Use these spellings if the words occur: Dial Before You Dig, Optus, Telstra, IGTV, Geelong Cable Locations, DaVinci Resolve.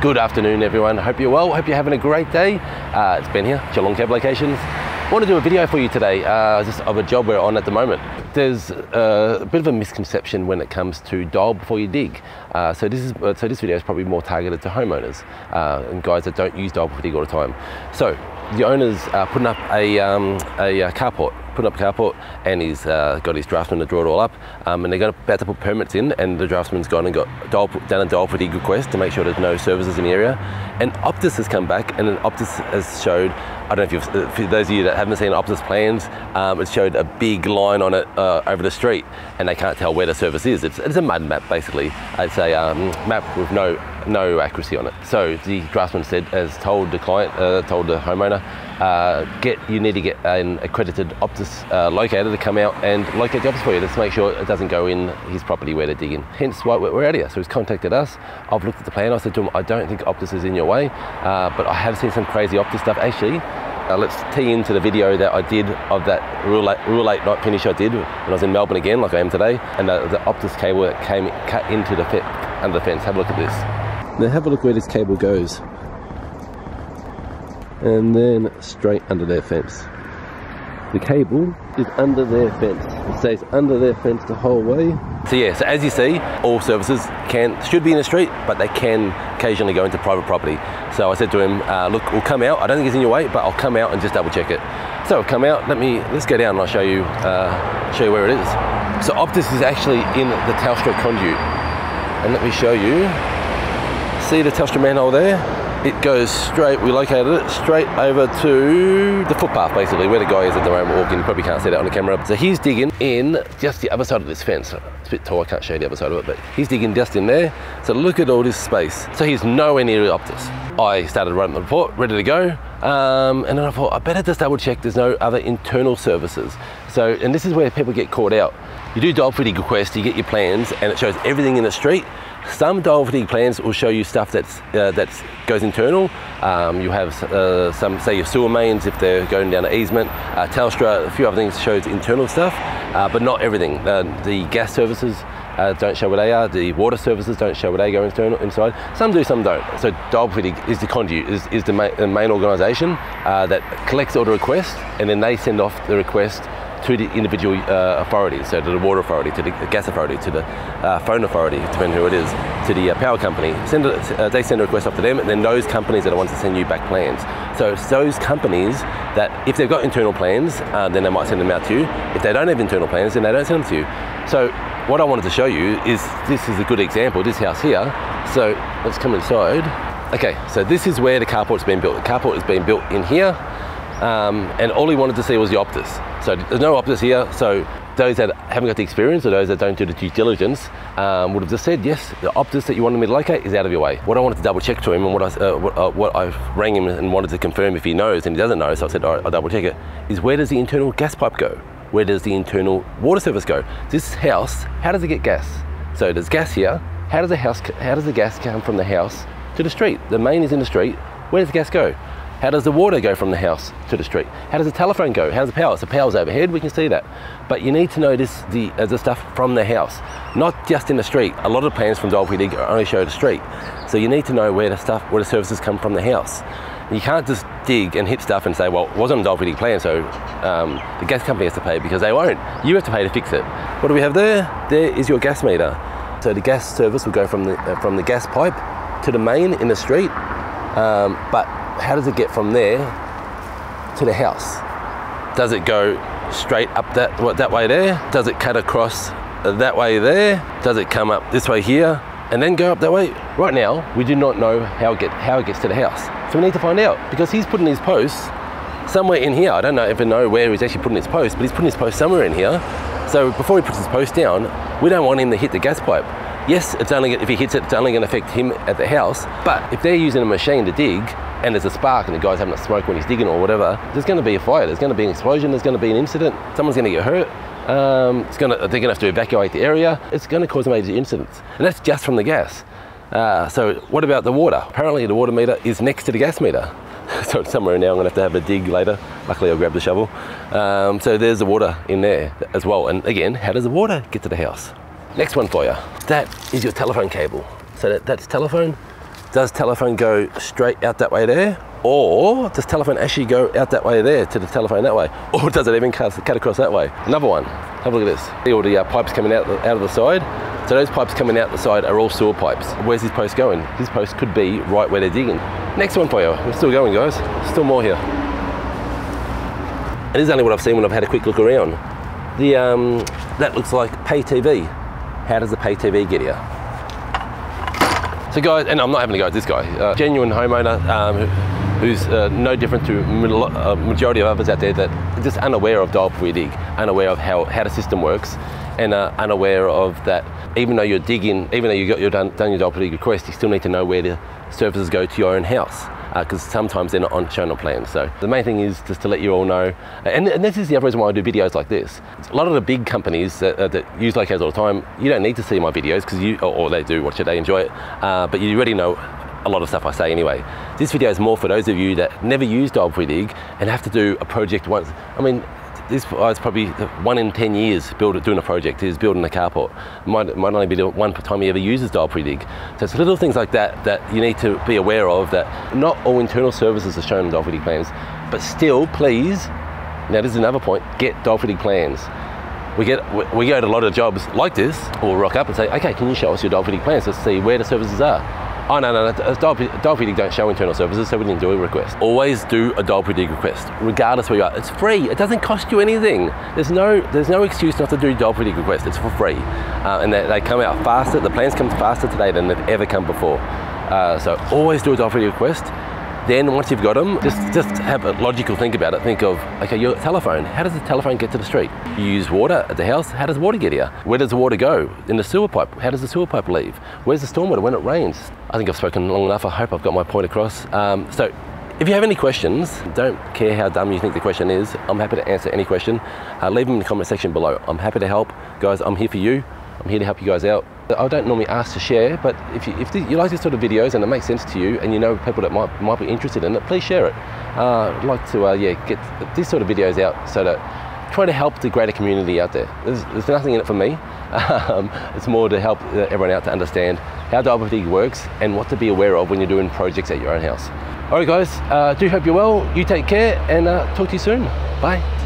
Good afternoon, everyone. Hope you're well. Hope you're having a great day. It's Ben here, Geelong Cable Locations. I want to do a video for you today of a job we're on at the moment. There's a bit of a misconception when it comes to Dial Before You Dig. So this video is probably more targeted to homeowners and guys that don't use Dial Before You Dig all the time. So the owner's putting up a carport, and he's got his draftsman to draw it all up, and they're about to put permits in, and the draftsman's gone and done a Dial Before You Dig request to make sure there's no services in the area. And Optus has come back, and then Optus has showed, I don't know if you've, for those of you that haven't seen Optus plans, it showed a big line on it over the street, and they can't tell where the service is. It's a mud map, basically. It's a map with no accuracy on it. So the draftsman has told the client, told the homeowner, you need to get an accredited Optus locator to come out and locate the Optus for you. Let's make sure it doesn't go in his property where they're digging. Hence why we're out here. So he's contacted us. I've looked at the plan. I said to him, I don't think Optus is in your way, but I have seen some crazy Optus stuff. Actually, let's tee into the video that I did of that real late night finish I did when I was in Melbourne again, like I am today, and the Optus cable that cut into the under the fence. Have a look at this. Now have a look where this cable goes. And then straight under their fence. The cable is under their fence. It stays under their fence the whole way. So yeah, so as you see, all services should be in the street, but they can occasionally go into private property. So I said to him, look, we'll come out. I don't think it's in your way, but I'll come out and just double check it. So I've come out. Let's go down and I'll show you where it is. So Optus is actually in the Telstra conduit, and let me show you. See the Telstra manhole there? It goes straight, we located it, straight over to the footpath, basically, where the guy is at the moment walking. You probably can't see that on the camera. So he's digging in just the other side of this fence. It's a bit tall, I can't show you the other side of it, but he's digging just in there. So look at all this space. So he's nowhere near the Optus. I started writing the report, ready to go. And then I thought, I better just double check there's no other internal services. So, and this is where people get caught out. You do Dial Before You Dig requests, you get your plans, and it shows everything in the street. Some Dial Before You Dig plans will show you stuff that goes internal. You have some, say your sewer mains, if they're going down an easement. Telstra, a few other things shows internal stuff, but not everything. The gas services don't show where they are. The water services don't show where they go internal, inside. Some do, some don't. So Dial Before You Dig is the conduit, is the main organisation that collects all the requests, and then they send off the request to the individual authorities, so to the water authority, to the gas authority, to the phone authority, depending who it is, to the power company. They send a request up to them, and then those companies are the ones that send you back plans. So it's those companies that, if they've got internal plans, then they might send them out to you. If they don't have internal plans, then they don't send them to you. So what I wanted to show you is, this is a good example, this house here. So let's come inside. Okay, so this is where the carport's been built. The carport has been built in here. And all he wanted to see was the Optus. So there's no Optus here, so those that haven't got the experience or those that don't do the due diligence would have just said, yes, the Optus that you wanted me to locate is out of your way. What I wanted to double check to him, and what I rang him and wanted to confirm if he knows, and he doesn't know, so I said, all right, I'll double check it, is where does the internal gas pipe go? Where does the internal water service go? This house, how does it get gas? So there's gas here. How does the gas come from the house to the street? The main is in the street. Where does the gas go? How does the water go from the house to the street? How does the telephone go? How does the power? So power's overhead, we can see that. But you need to know the stuff from the house, not just in the street. A lot of plans from Dial Before You Dig only show the street. So you need to know where the services come from the house. You can't just dig and hit stuff and say, well, it wasn't a Dial Before You Dig plan, so the gas company has to pay, because they won't. You have to pay to fix it. What do we have there? There is your gas meter. So the gas service will go from the gas pipe to the main in the street, but how does it get from there to the house? Does it go straight up that way there? Does it cut across that way there? Does it come up this way here and then go up that way? Right now, we do not know how it gets to the house. So we need to find out, because he's putting his posts somewhere in here. I don't even know where he's actually putting his post, but he's putting his post somewhere in here. So before he puts his post down, we don't want him to hit the gas pipe. Yes, if he hits it, it's only going to affect him at the house, but if they're using a machine to dig, and there's a spark and the guy's having a smoke when he's digging or whatever, there's going to be a fire, there's going to be an explosion, there's going to be an incident, someone's going to get hurt, they're going to have to evacuate the area, it's going to cause major incidents. And that's just from the gas. So what about the water? Apparently the water meter is next to the gas meter. So it's somewhere now, I'm going to have a dig later. Luckily I grabbed the shovel. So there's the water in there as well. And again, how does the water get to the house? Next one for you. That is your telephone cable. So that's telephone does telephone go straight out that way there? Or does telephone actually go out that way there to the telephone that way? Or does it even cut across that way? Another one, have a look at this. See all the pipes coming out of the side? So those pipes coming out the side are all sewer pipes. Where's this post going? This post could be right where they're digging. Next one for you. We're still going, guys. Still more here. And this is only what I've seen when I've had a quick look around. The that looks like pay TV. How does the pay TV get here? So guys, and I'm not having to go at this guy. Genuine homeowner who's no different to majority of others out there that are just unaware of Dial Before You Dig, unaware of how the system works, and unaware of that even though you're digging, even though you've done your Dial Before You Dig request, you still need to know where the services go to your own house, because sometimes they're not shown on plans. So the main thing is just to let you all know, and this is the other reason why I do videos like this. A lot of the big companies that use locales all the time, you don't need to see my videos, because you, or they do watch it, they enjoy it, but you already know a lot of stuff I say anyway. This video is more for those of you that never use Dial Before You Dig and have to do a project once. I mean, this is probably 1 in 10 years doing a project, is building a carport. Might only be the one time he ever uses Dial Before You Dig. So it's little things like that that you need to be aware of, that not all internal services are shown in Dial Before You Dig plans, but still, please, now this is another point, get Dial Before You Dig plans. We go to a lot of jobs like this, or rock up and say, okay, can you show us your Dial Before You Dig plans? Let's see where the services are. Oh no, Dial Before You Dig don't show internal services, so we didn't do a request. Always do a Dial Before You Dig request, regardless where you are. It's free, it doesn't cost you anything. There's no excuse not to do Dial Before You Dig requests, it's for free. And they come out faster, the plans come faster today than they've ever come before. So always do a Dial Before You Dig request. Then once you've got them, just have a logical think about it. Think of, okay, your telephone. How does the telephone get to the street? You use water at the house. How does water get here? Where does the water go? In the sewer pipe. How does the sewer pipe leave? Where's the stormwater when it rains? I think I've spoken long enough. I hope I've got my point across. So if you have any questions, don't care how dumb you think the question is. I'm happy to answer any question. Leave them in the comment section below. I'm happy to help. Guys, I'm here for you. I'm here to help you guys out. I don't normally ask to share, but if you like these sort of videos and it makes sense to you, and you know people that might be interested in it, please share it. I'd like to get these sort of videos out, so that try to help the greater community out there. There's nothing in it for me. It's more to help everyone out to understand how Dial Before You Dig works and what to be aware of when you're doing projects at your own house. All right, guys, do hope you're well. You take care, and talk to you soon. Bye.